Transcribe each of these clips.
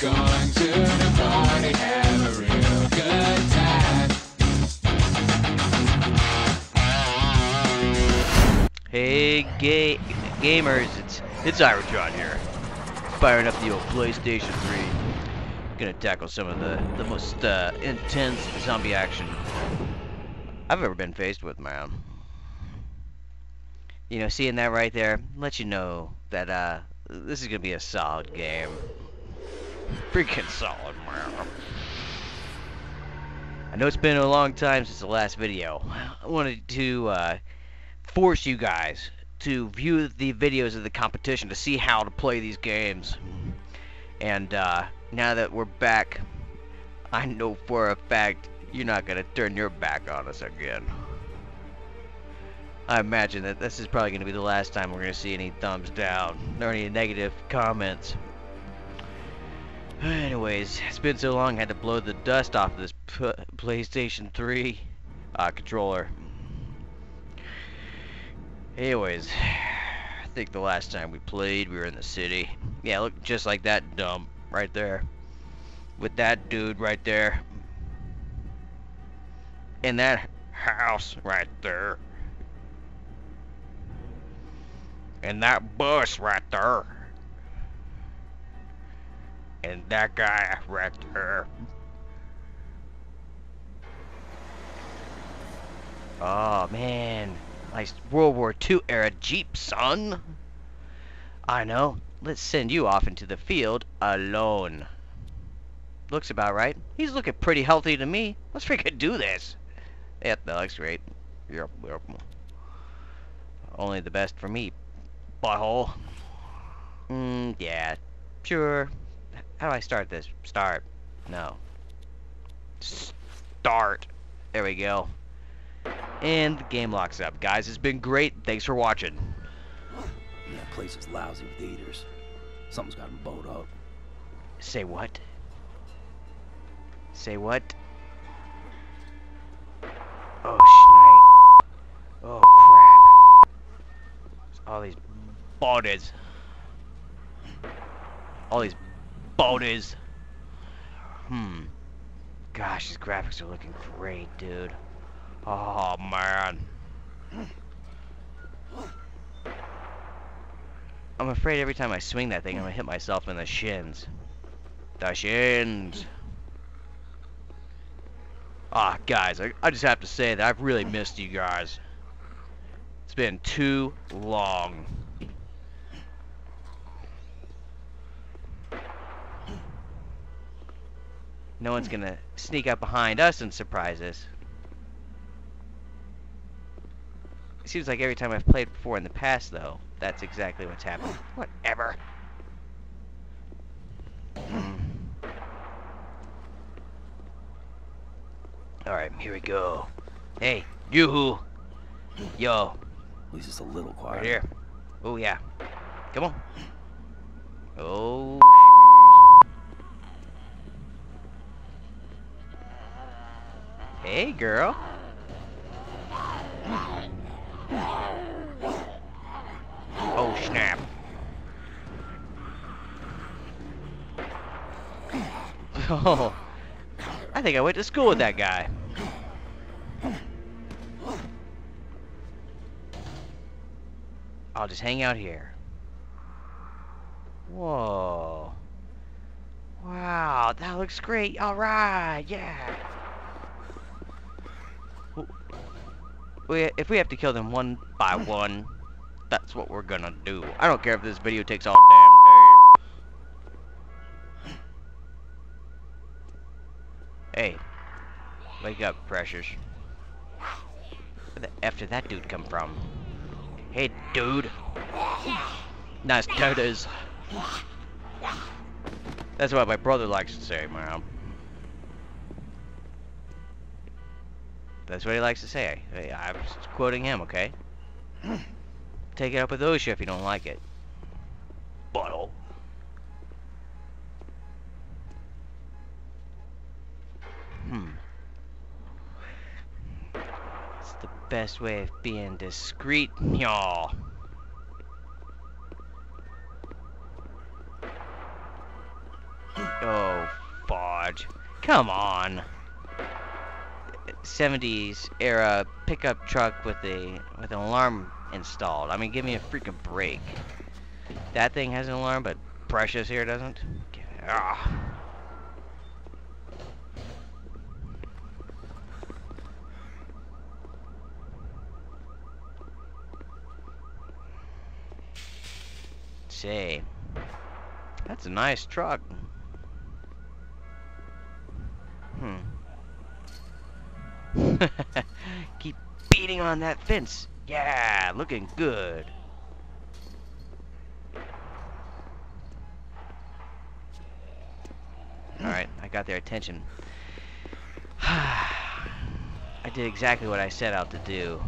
going to the party, have a real good time. Hey gamers, it's Ironjawn here, firing up the old PlayStation 3. Gonna tackle some of the most intense zombie action I've ever been faced with, man. You know, seeing that right there, let you know that this is gonna be a solid game. Freaking solid, man. I know it's been a long time since the last video. I wanted to force you guys to view the videos of the competition to see how to play these games. And now that we're back, I know for a fact you're not gonna turn your back on us again. I imagine that this is probably going to be the last time we're going to see any thumbs down or any negative comments. Anyways, it's been so long I had to blow the dust off of this PlayStation 3 controller. Anyways, I think the last time we played we were in the city. Yeah, look just like that dump right there. With that dude right there. And that house right there. And that bus right there. And that guy right there. Oh man, nice World War II era Jeep, son. I know, let's send you off into the field alone. Looks about right. He's looking pretty healthy to me. Let's freaking do this. Yeah, that looks great. Yep. Only the best for me. Butthole. Yeah, sure. How do I start this? Start. No. Start. There we go. And the game locks up. Guys, it's been great. Thanks for watching. Yeah, that place is lousy with eaters. Something's got them bowed up. Say what? Say what? Oh, shit. Oh, crap. It's all these bodies. All these bodies. Gosh, these graphics are looking great, dude. Oh, man. I'm afraid every time I swing that thing, I'm gonna hit myself in the shins. The shins. Ah, guys, I just have to say that I've really missed you guys. It's been too long. No one's gonna sneak up behind us and surprise us. It seems like every time I've played before in the past, though, that's exactly what's happened. Whatever. Alright, here we go. Hey, yoo-hoo. Yo. At least it's a little quiet. Right here. Oh, yeah. Come on. Oh, hey, girl. Oh, snap. Oh, I think I went to school with that guy. I'll just hang out here. Whoa. Wow, that looks great. All right, yeah. If we have to kill them one by one, that's what we're gonna do. I don't care if this video takes all damn day. Hey, wake up, Precious. Where the F did that dude come from? Hey, dude. Nice toes. That's what my brother likes to say, man. That's what he likes to say. I'm just quoting him, okay? Take it up with OSHA if you don't like it. Butthole. It's the best way of being discreet, y'all. Oh. garage. Come on. 70s era pickup truck with an alarm installed. I mean, give me a freaking break. That thing has an alarm, but Precious here doesn't. Ugh. Say, that's a nice truck. Keep beating on that fence. Yeah, looking good. Alright, I got their attention. I did exactly what I set out to do.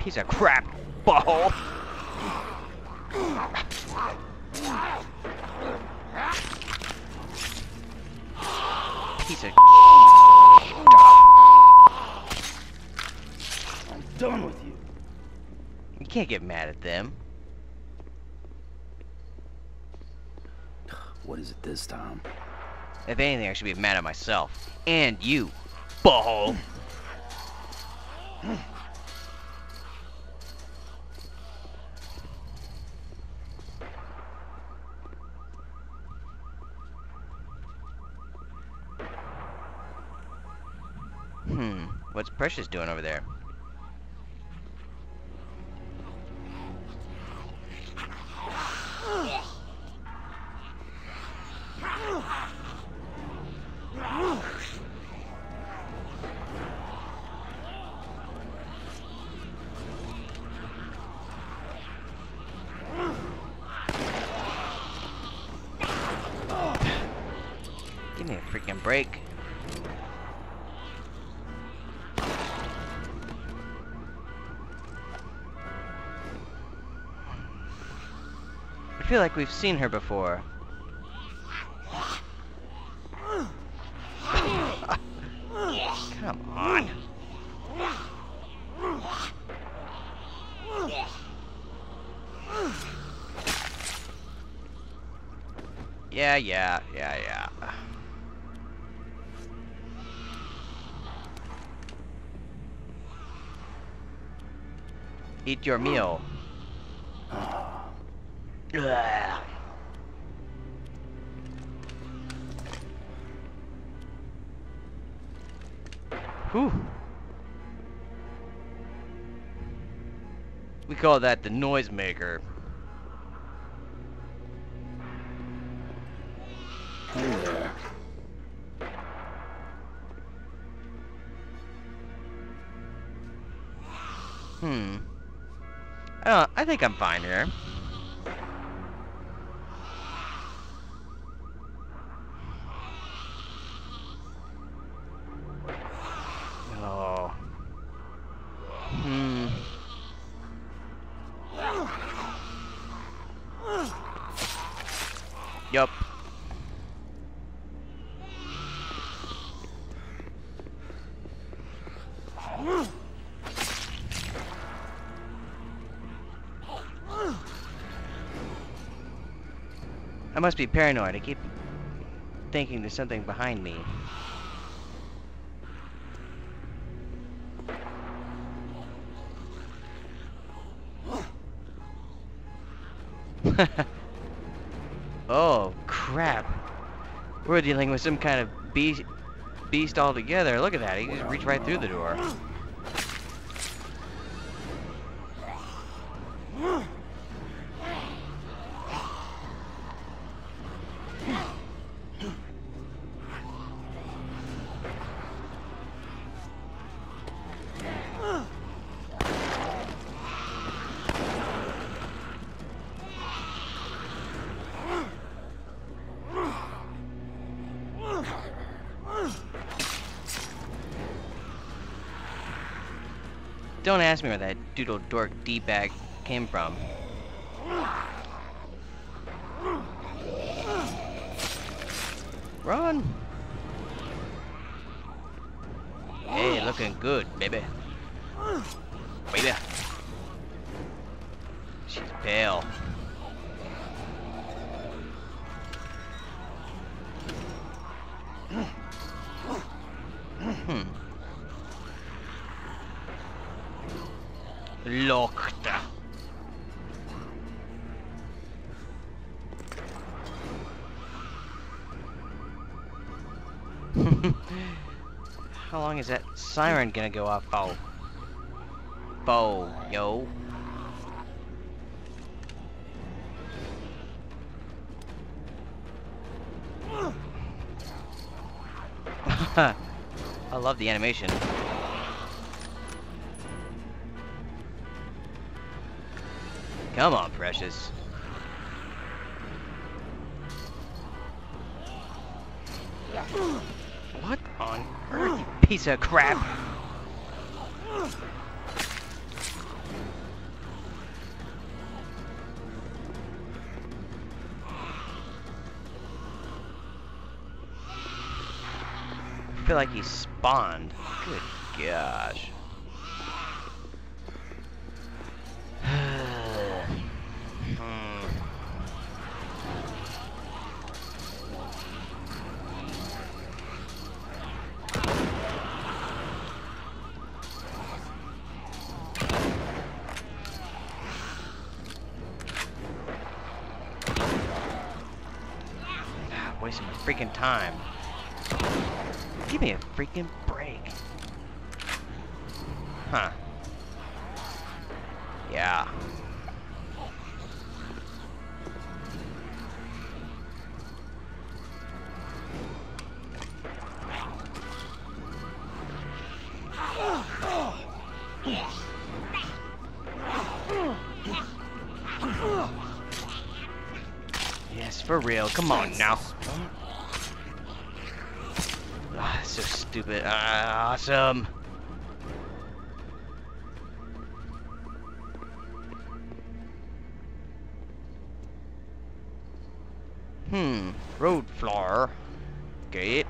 Piece of crap, butthole. Piece of I'm done with you. You can't get mad at them. What is it this time? If anything, I should be mad at myself. And you, butthole. What's Precious doing over there? Give me a freaking break. I feel like we've seen her before. Come on. Yeah. Eat your meal. Ugh. Whew. We call that the noisemaker. I think I'm fine here. Yup. I must be paranoid. I keep thinking there's something behind me. Oh, crap. We're dealing with some kind of beast altogether. Look at that. He just reached right through the door. Don't ask me where that doodle dork D-bag came from. Run! Hey, looking good, baby. Baby. She's pale. locked. How long is that siren gonna go off? Oh. Bo, yo. I love the animation. Come on, precious. What on earth, you piece of crap? I feel like he spawned. Good gosh. Wasting my freaking time. Give me a freaking break. Huh. Yeah. Yes, for real. Come on now. So stupid. Awesome. Road floor. Gate.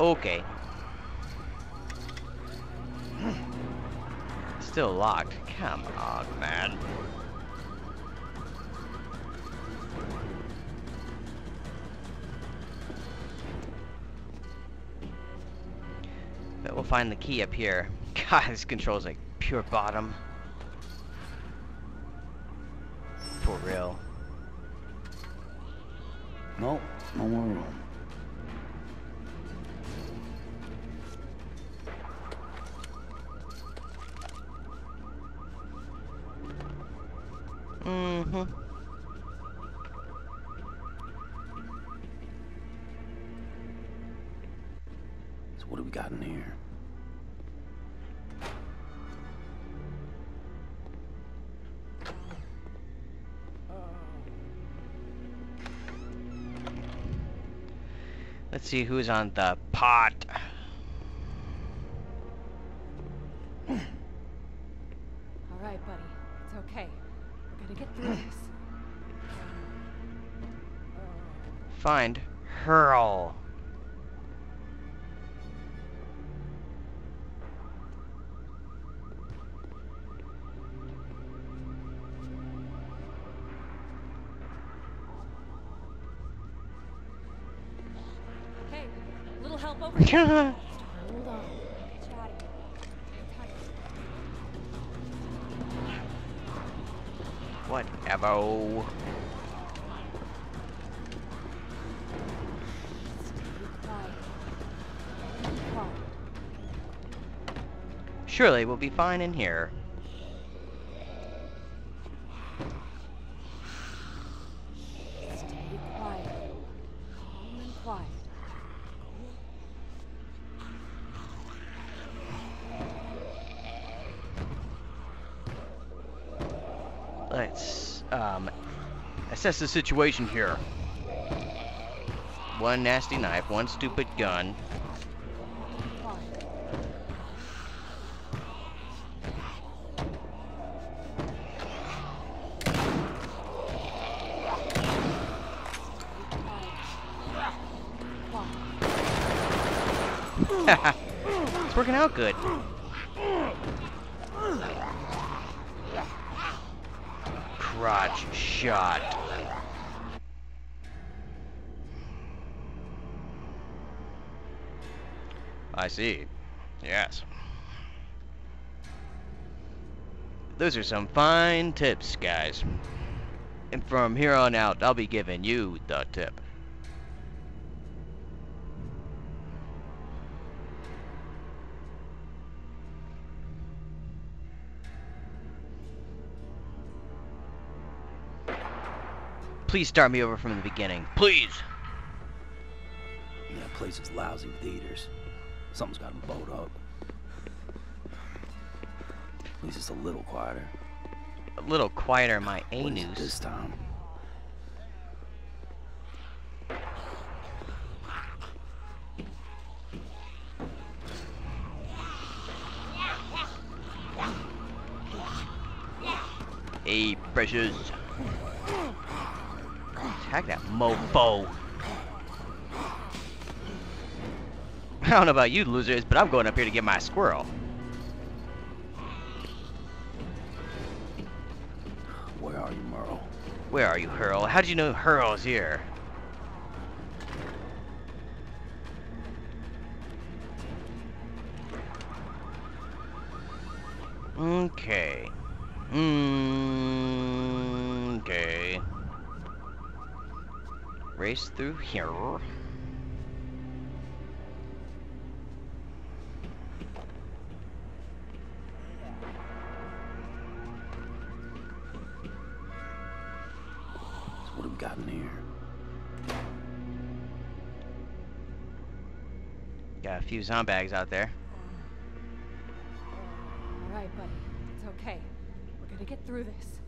Okay. Still locked. Come on, man. But we'll find the key up here. God, this controls like pure bottom. For real. Nope, no more room. So what do we got in here? Let's see who's on the pot. All right, buddy. It's okay. We're gonna get through this. Find Hurl. Hey, a little help over here. Whatever. Surely we'll be fine in here. Stay quiet. Calm and quiet. Let's assess the situation here. One nasty knife, one stupid gun. It's working out good. crotch shot. I see. Yes. Those are some fine tips, guys. And from here on out, I'll be giving you the tip. Please start me over from the beginning. Please! Yeah, that place is lousy theaters. Something's got them bowed up. At least it's a little quieter. A little quieter, my anus. This time. Hey, precious. Attack that mofo. I don't know about you losers, but I'm going up here to get my squirrel. Where are you, Merle? Where are you, Hurl? How did you know Hurl's here? Okay. Okay. Race through here. Gotten here. Got a few zombags out there. All right, buddy. It's okay. We're gonna get through this.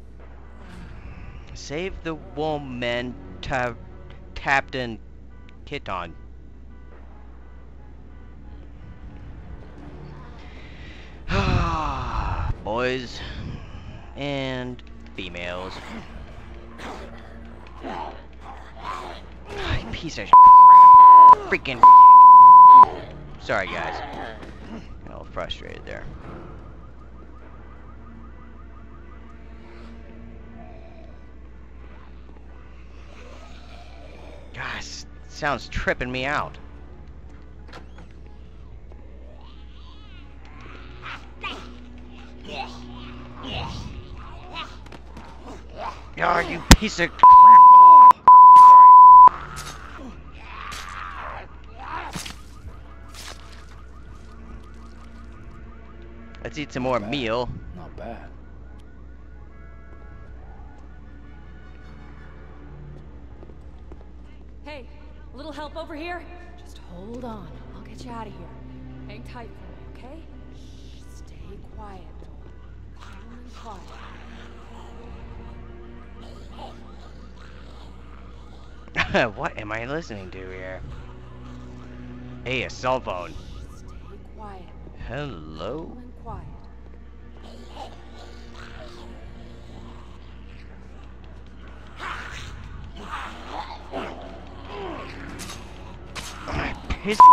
Save the woman, Captain Kitton. Boys and females. Piece of freaking. Sorry, guys. I'm a little frustrated there. Gosh, sounds tripping me out. Oh, you piece of. Let's eat some more meal. Not bad. Hey, a little help over here? Just hold on. I'll get you out of here. Hang tight for me, okay? Shh, stay quiet. Calm and quiet. What am I listening to here? Hey, a cell phone. Shh, stay quiet. Hello? Quiet. Piss ass.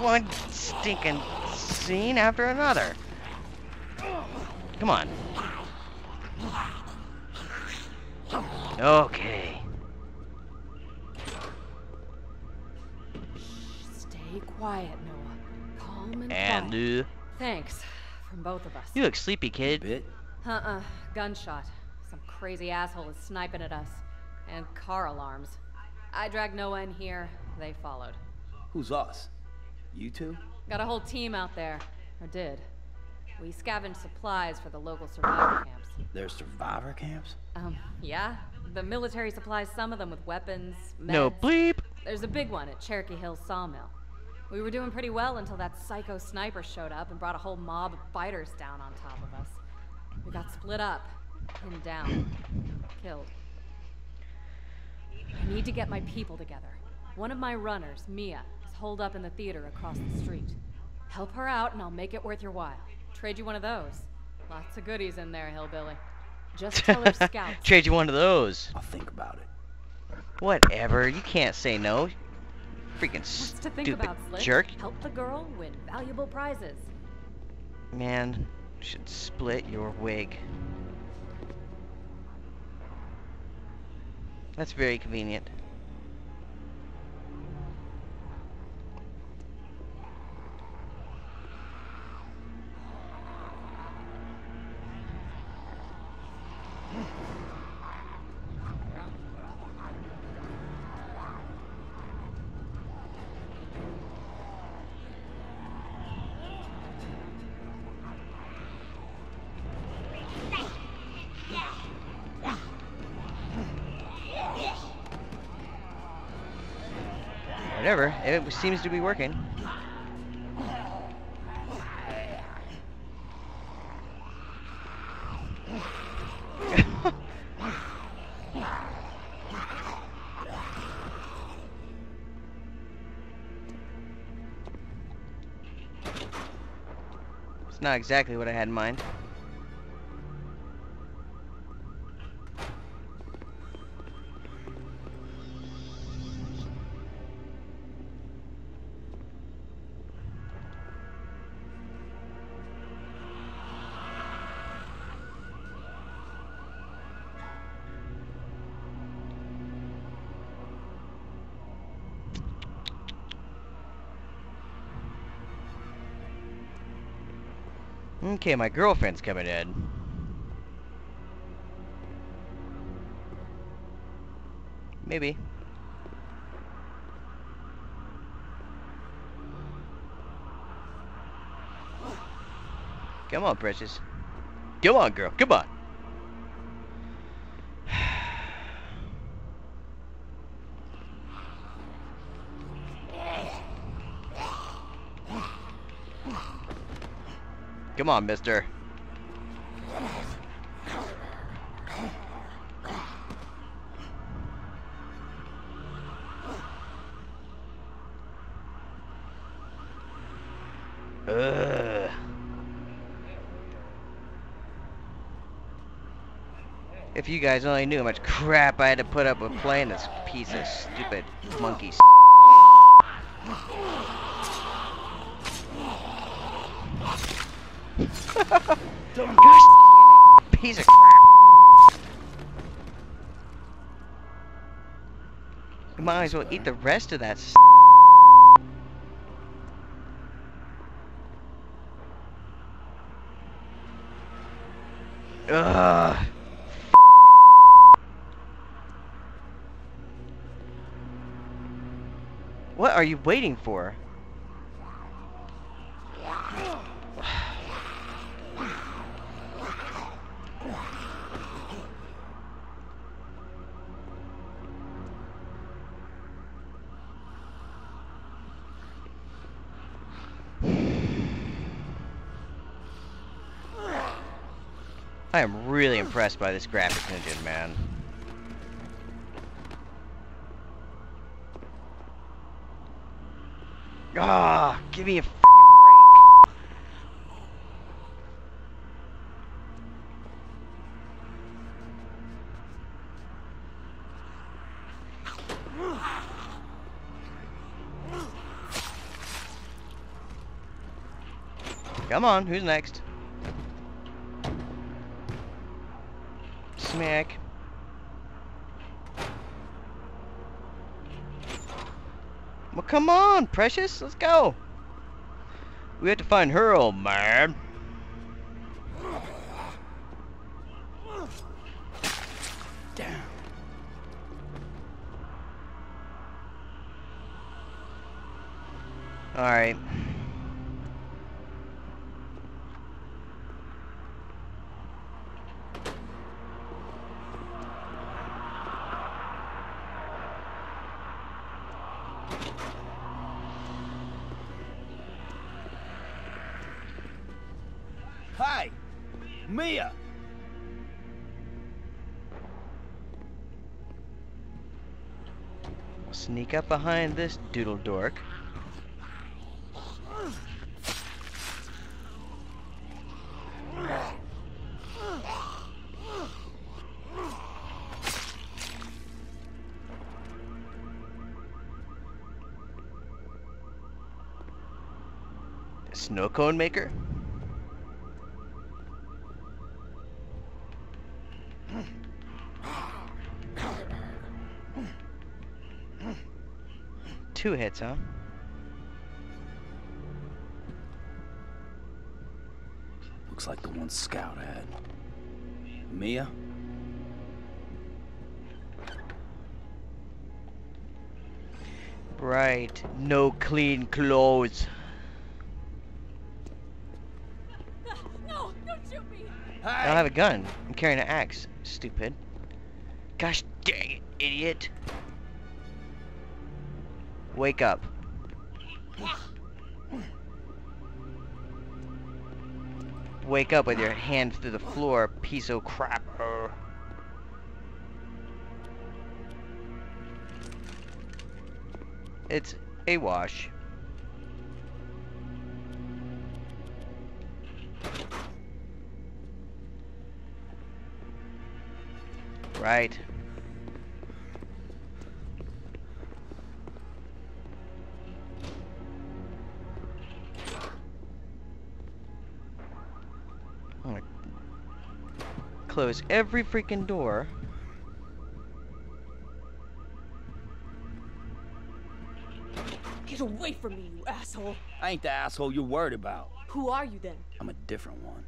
One stinking scene after another. Come on. Okay. Stay quiet, Noah. Calm and quiet. Thanks, from both of us. You look sleepy, kid. Bit. Gunshot. Some crazy asshole is sniping at us. And car alarms. I dragged Noah in here. They followed. Who's us? You two? Got a whole team out there. Or did. We scavenged supplies for the local survivor camps. There's survivor camps? Yeah. The military supplies some of them with weapons, meds. No bleep! There's a big one at Cherokee Hills Sawmill. We were doing pretty well until that psycho sniper showed up and brought a whole mob of fighters down on top of us. We got split up, pinned down, killed. I need to get my people together. One of my runners, Mia, is holed up in the theater across the street. Help her out and I'll make it worth your while. Trade you one of those. Lots of goodies in there, hillbilly. Just tell her scouts. Trade you one of those. I'll think about it. Whatever. You can't say no. Freaking stupid jerk. Help the girl win valuable prizes. Man, you should split your wig. That's very convenient. Whatever, it seems to be working. It's not exactly what I had in mind. Okay, my girlfriend's coming in. Maybe. Come on, precious. Come on, girl. Come on. Come on, mister. Ugh. If you guys only knew how much crap I had to put up with playing this piece of stupid monkey s***. Gosh, piece of crap. You might as well eat the rest of that s***. Ugh. What are you waiting for? I am really impressed by this graphics engine, man. Ah, give me a freaking break. Come on, who's next? Smack. Well, come on, precious. Let's go. We have to find her, old man. Damn. All right. Hey, Mia. Sneak up behind this doodle dork. snow cone maker? Two hits, huh? Looks like the one Scout had. Mia? Right, no clean clothes. No, don't shoot me. I don't have a gun. I'm carrying an axe, stupid. Gosh dang it, idiot. Wake up. Wake up with your hand through the floor, piece of crap. It's a wash. Right. I'm gonna close every freaking door. Get away from me, you asshole! I ain't the asshole you're worried about. Who are you then? I'm a different one.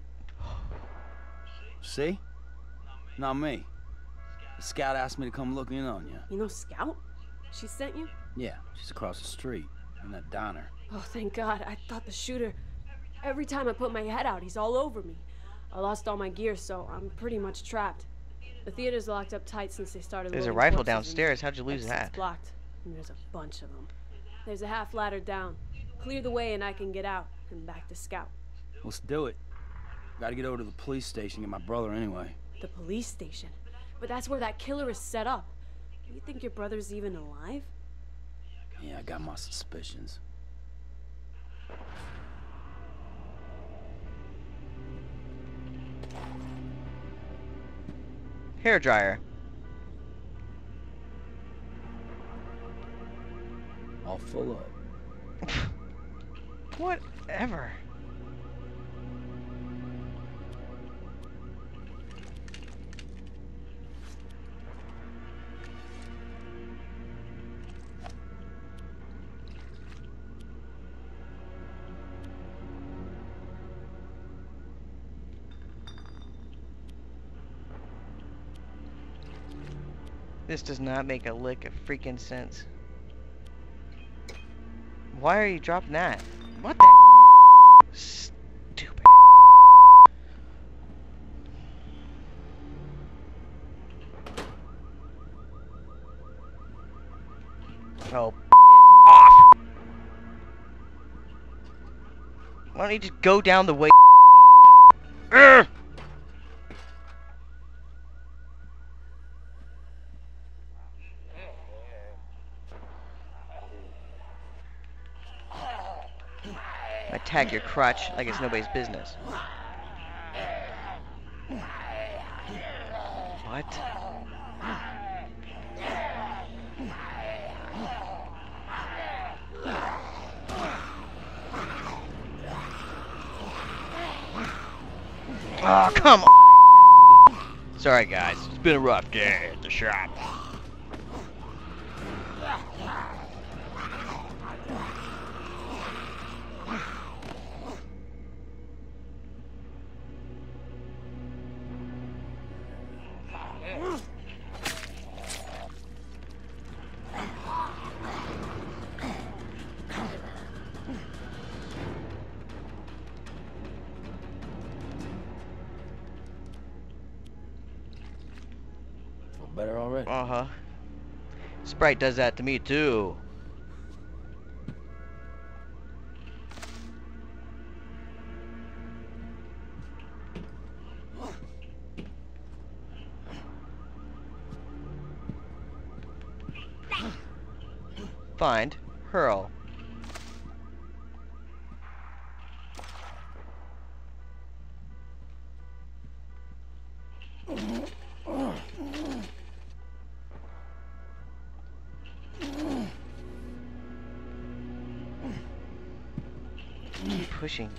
See? Not me. The Scout asked me to come look in on you. You know Scout? She sent you? Yeah, she's across the street in that diner. Oh, thank God. I thought the shooter... Every time I put my head out, he's all over me. I lost all my gear, so I'm pretty much trapped. The theater's locked up tight since they started... There's a rifle downstairs. How'd you lose that? It's blocked. And there's a bunch of them. There's a half ladder down. Clear the way and I can get out and back to Scout. Let's do it. Gotta get over to the police station and get my brother anyway. The police station? But that's where that killer is set up. Do you think your brother's even alive? Yeah, I got my suspicions. Hairdryer. All full up. Whatever. This does not make a lick of freaking sense. Why are you dropping that? What the stupid. Oh, off. Why don't you just go down the way? Attack your crotch like it's nobody's business. What? Oh, come on! Sorry guys, it's been a rough day at the shop. Better already. Uh-huh. Sprite does that to me too. Find Hurl. pushing.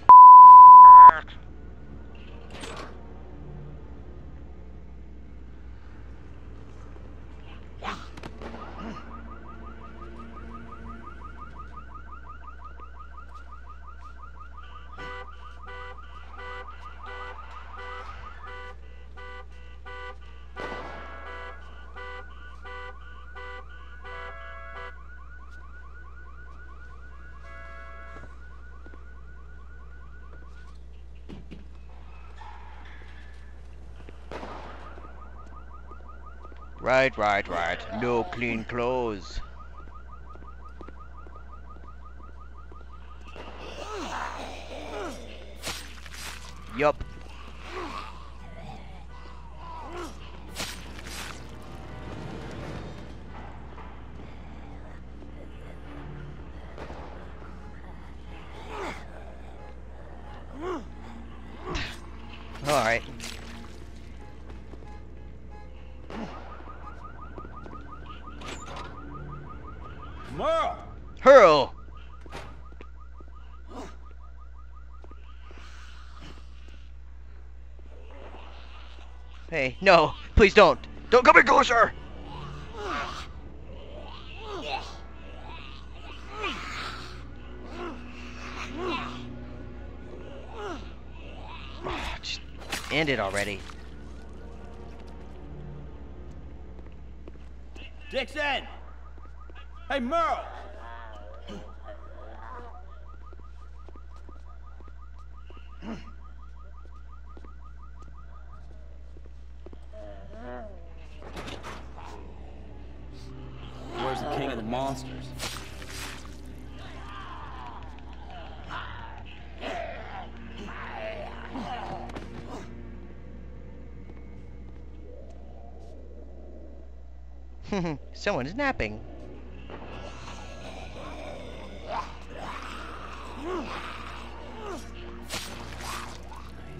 Right. No clean clothes. Yup. All right. Hurl! Hey, no, please don't! Don't come in closer! Oh, just end it already. Dixon! Hey, Merle! Where's the king of the monsters? Someone is napping.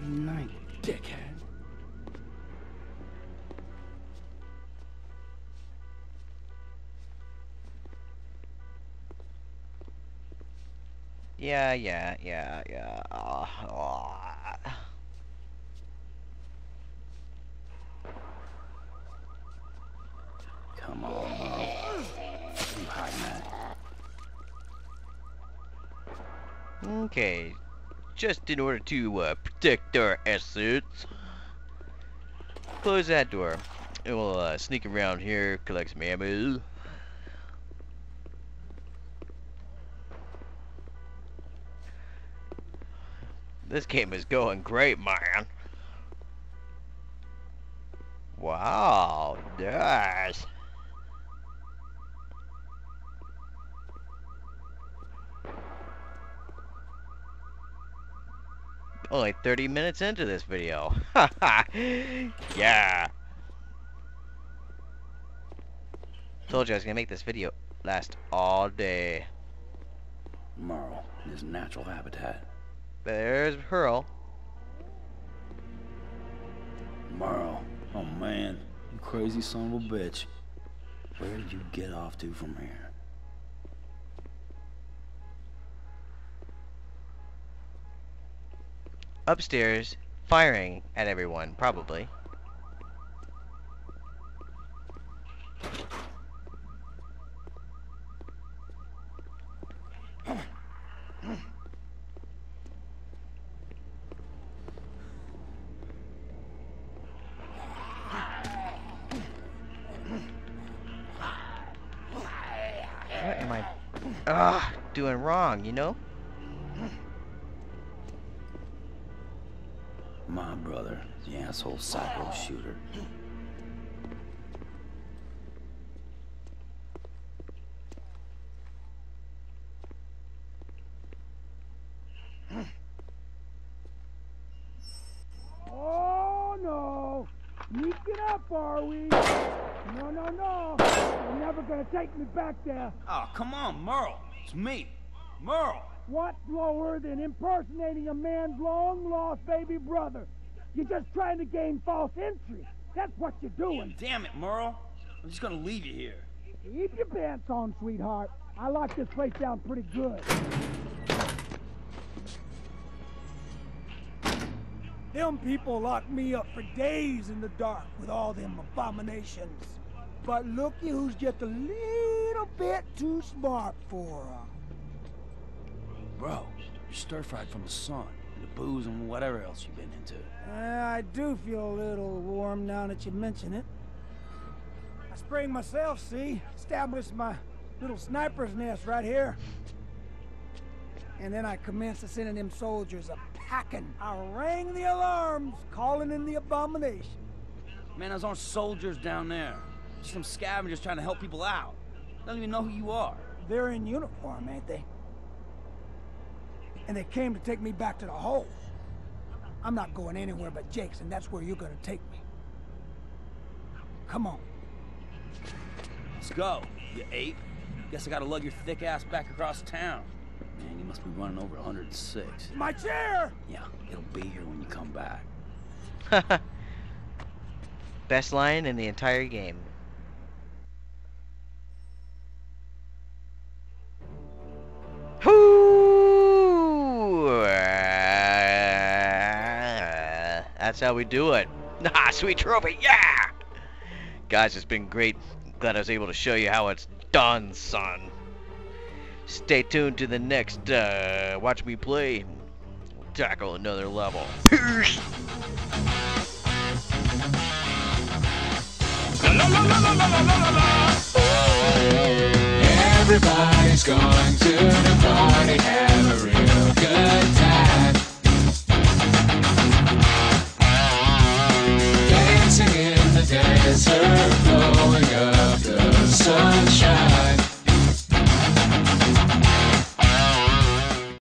Night, dickhead. Yeah. Come on, you hot man. Okay. Just in order to protect our assets, close that door. It will sneak around here, collect some ammo. This game is going great, man. Wow, nice. Only 30 minutes into this video. Yeah. Told you I was gonna make this video last all day. Merle in his natural habitat. There's Hurl. Merle, oh man, you crazy son of a bitch. Where did you get off to from here? Upstairs, firing at everyone, probably. What am I doing wrong, you know? My brother, the asshole psycho shooter. Oh no! Sneaking up, are we? No! You're never gonna take me back there. Oh, come on, Merle. It's me, Merle. What lower than impersonating a man's long-lost baby brother? You're just trying to gain false entry. That's what you're doing. Damn it, Merle. I'm just gonna leave you here. Keep your pants on, sweetheart. I locked this place down pretty good. Them people locked me up for days in the dark with all them abominations. But looky who's just a little bit too smart for 'em. Bro, you're stir-fried from the sun, and the booze, and whatever else you've been into. I do feel a little warm now that you mention it. I sprang myself, see? Established my little sniper's nest right here. And then I commenced to sending them soldiers a packing. I rang the alarms, calling in the abomination. Man, those aren't soldiers down there. Just some scavengers trying to help people out. They don't even know who you are. They're in uniform, ain't they? And they came to take me back to the hole. I'm not going anywhere but Jake's, and that's where you're gonna take me. Come on. Let's go, you ape. Guess I gotta lug your thick ass back across town. Man, you must be running over 106. My chair! Yeah, it'll be here when you come back. Best line in the entire game. Whoo! That's how we do it. Ah, sweet trophy, yeah! Guys, it's been great. Glad I was able to show you how it's done, son. Stay tuned to the next, watch me play and tackle another level. Peace! Everybody's going to